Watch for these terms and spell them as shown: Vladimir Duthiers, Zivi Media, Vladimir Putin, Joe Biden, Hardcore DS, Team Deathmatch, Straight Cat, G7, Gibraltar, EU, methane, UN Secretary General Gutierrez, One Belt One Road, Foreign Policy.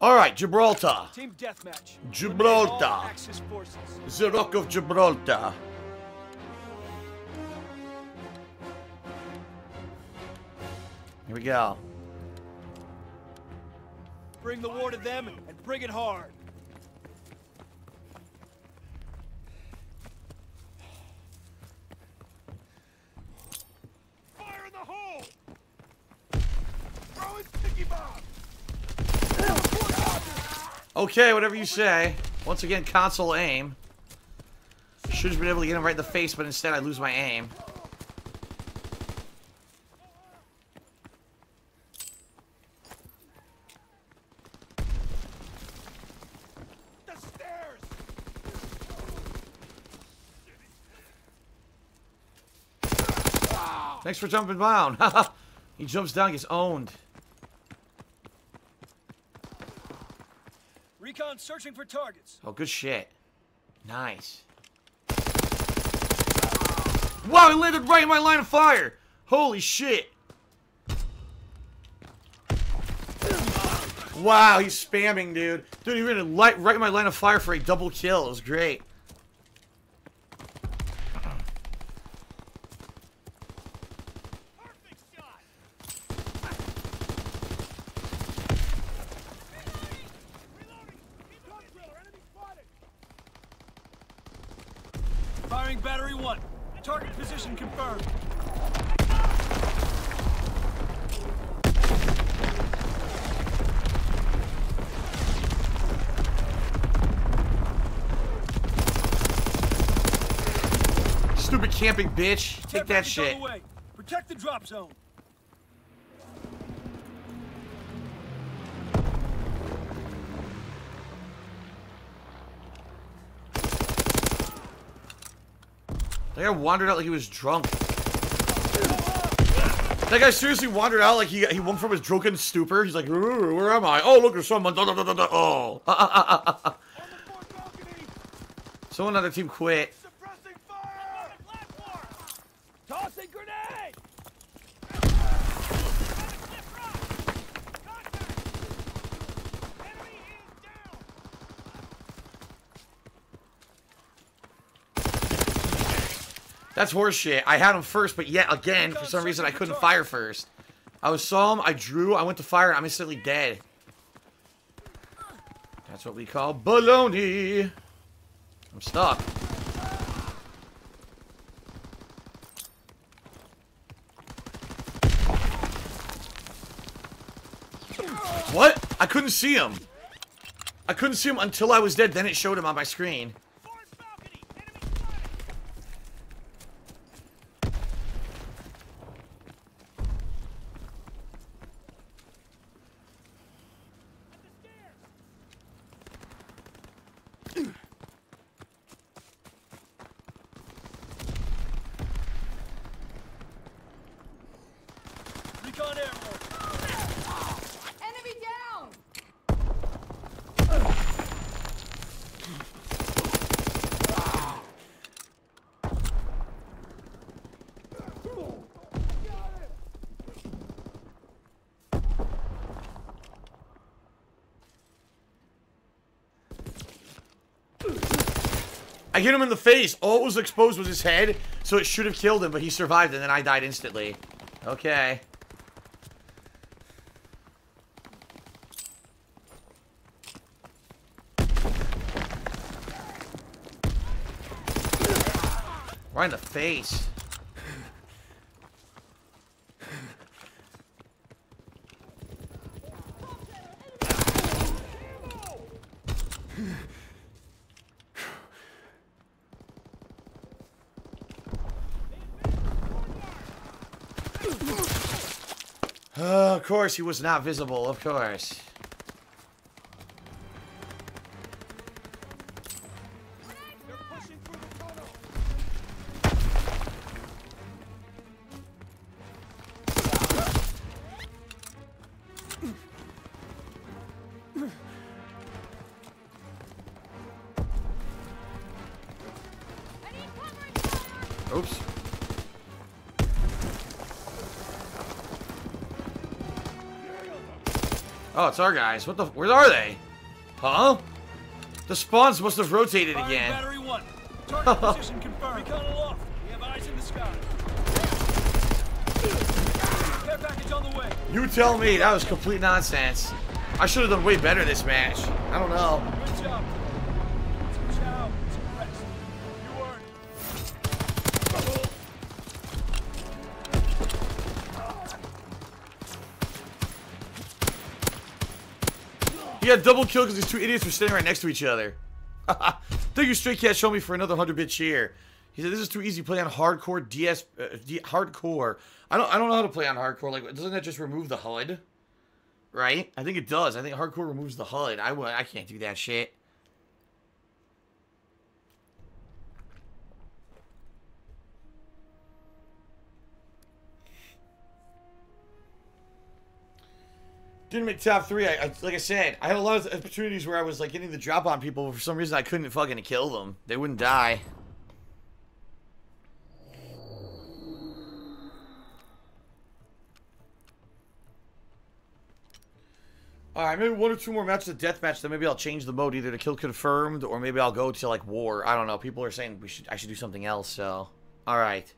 Alright, Gibraltar. Team deathmatch. Gibraltar. The Rock of Gibraltar. Here we go. Bring the war to them and bring it hard. Fire in the hole! Throw it, sticky bomb! Okay, whatever you say. Once again, console aim. Should have been able to get him right in the face, but instead I lose my aim. The stairs. Thanks for jumping down. He jumps down, gets owned. Recon searching for targets. Oh, good shit. Nice. Wow, he landed right in my line of fire. Holy shit. Wow, he's spamming, dude. Dude, he ran right in my line of fire for a double kill. It was great. Firing battery one. Target position confirmed. Stupid camping bitch. Take that shit. Protect the drop zone. That guy wandered out like he was drunk. That guy seriously wandered out like he went from his drunken stupor. He's like, where am I? Oh, look, there's someone. Oh. Someone on the team quit. Suppressing fire! Tossing grenade! That's horseshit. I had him first, but yet again, for some reason, I couldn't fire first. I saw him, I drew, I went to fire, and I'm instantly dead. That's what we call baloney. I'm stuck. What? I couldn't see him. I couldn't see him until I was dead, then it showed him on my screen. I hit him in the face. All it was exposed was his head, so it should have killed him, but he survived, and then I died instantly. Okay. Right in the face. Of course he was not visible, of course. They're pushing through the tunnel. Oops. Oh, it's our guys. What the? Where are they? Huh? The spawns must have rotated again. Battery one. Target position confirmed. Recon aloft. We have eyes in the sky. Care package on the way. You tell me. That was complete nonsense. I should have done way better this match. I don't know. Good job. Good job. Some rest. You earned it. He got double kill because these two idiots were standing right next to each other. Thank you, Straight Cat. Show me for another 100-bit cheer. He said, "This is too easy. Play on hardcore DS. Hardcore. I don't know how to play on hardcore. Like, doesn't that just remove the HUD? Right? I think it does. I think hardcore removes the HUD. I can't do that shit. Didn't make top three. I like I said, I had a lot of opportunities where I was like getting the drop on people, but for some reason I couldn't fucking kill them. They wouldn't die. Alright, maybe one or two more matches of deathmatch, then maybe I'll change the mode either to kill confirmed or maybe I'll go to like war. I don't know. People are saying I should do something else, so. Alright.